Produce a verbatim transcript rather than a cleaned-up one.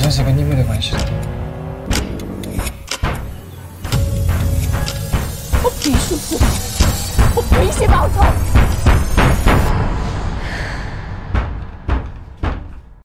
好像是跟你妹的关系的。我必须知道，我必须报仇。